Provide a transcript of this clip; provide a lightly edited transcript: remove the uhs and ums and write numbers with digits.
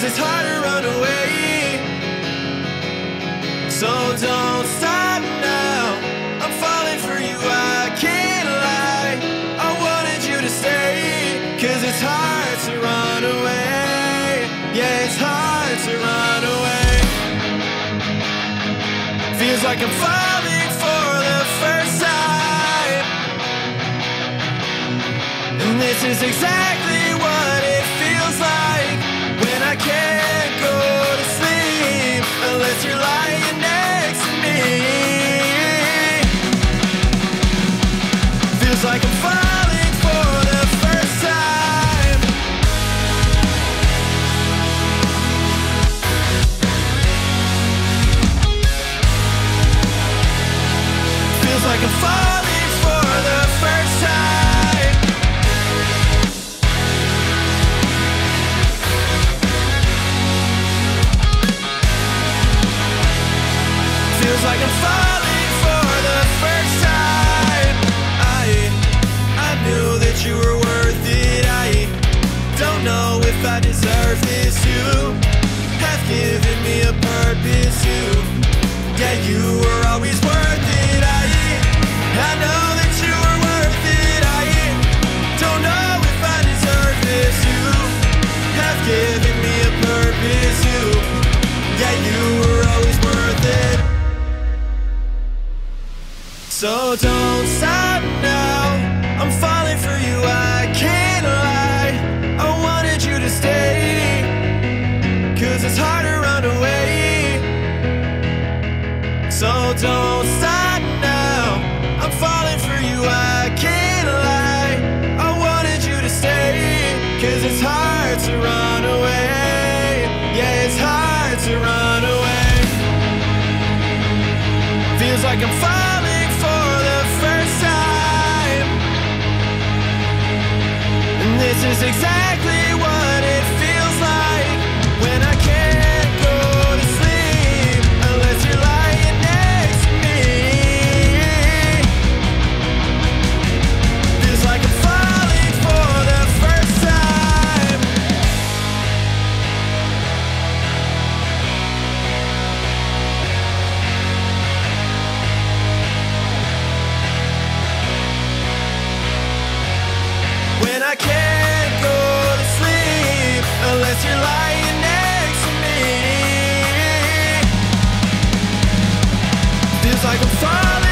'cause it's hard to run away. So don't stop now, I'm falling for you, I can't lie. I wanted you to stay, 'cause it's hard to run away. Yeah, it's hard to run away. Feels like I'm falling for the first time, and this is exactly what it feels like when I can't go to sleep unless you're lying next to me. Feels like I'm falling for the first time. Feels like I'm falling for the first time. Feels like I'm falling for the first time. I knew that you were worth it. I don't know if I deserve this. You have given me a purpose. You were always worth it. I know that you were worth it. I don't know if I deserve this. You have given me a purpose. You were always worth it. So don't stop now, I'm falling for you, I can't lie. I wanted you to stay, 'cause it's hard to run away. So don't stop now, I'm falling for you, I can't lie. I wanted you to stay, 'cause it's hard to run away. Yeah, it's hard to run away. Feels like I'm falling . This is exactly what it feels like when I can't go to sleep unless you're lying next to me. Feels like I'm falling for the first time. When I can't unless you're lying next to me. Feels like I'm falling.